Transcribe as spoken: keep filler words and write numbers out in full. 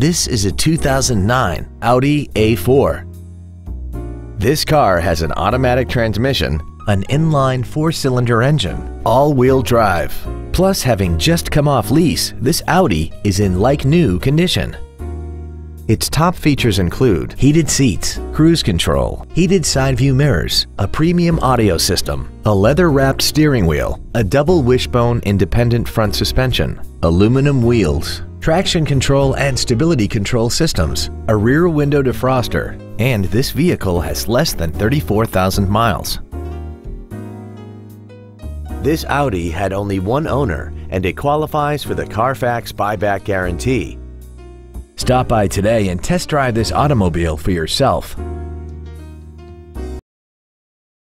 This is a two thousand nine Audi A four. This car has an automatic transmission, an inline four-cylinder engine, all-wheel drive. Plus, having just come off lease, this Audi is in like-new condition. Its top features include heated seats, cruise control, heated side view mirrors, a premium audio system, a leather-wrapped steering wheel, a double wishbone independent front suspension, aluminum wheels, traction control and stability control systems, a rear window defroster, and this vehicle has less than thirty-four thousand miles. This Audi had only one owner, and it qualifies for the Carfax buyback guarantee. Stop by today and test drive this automobile for yourself.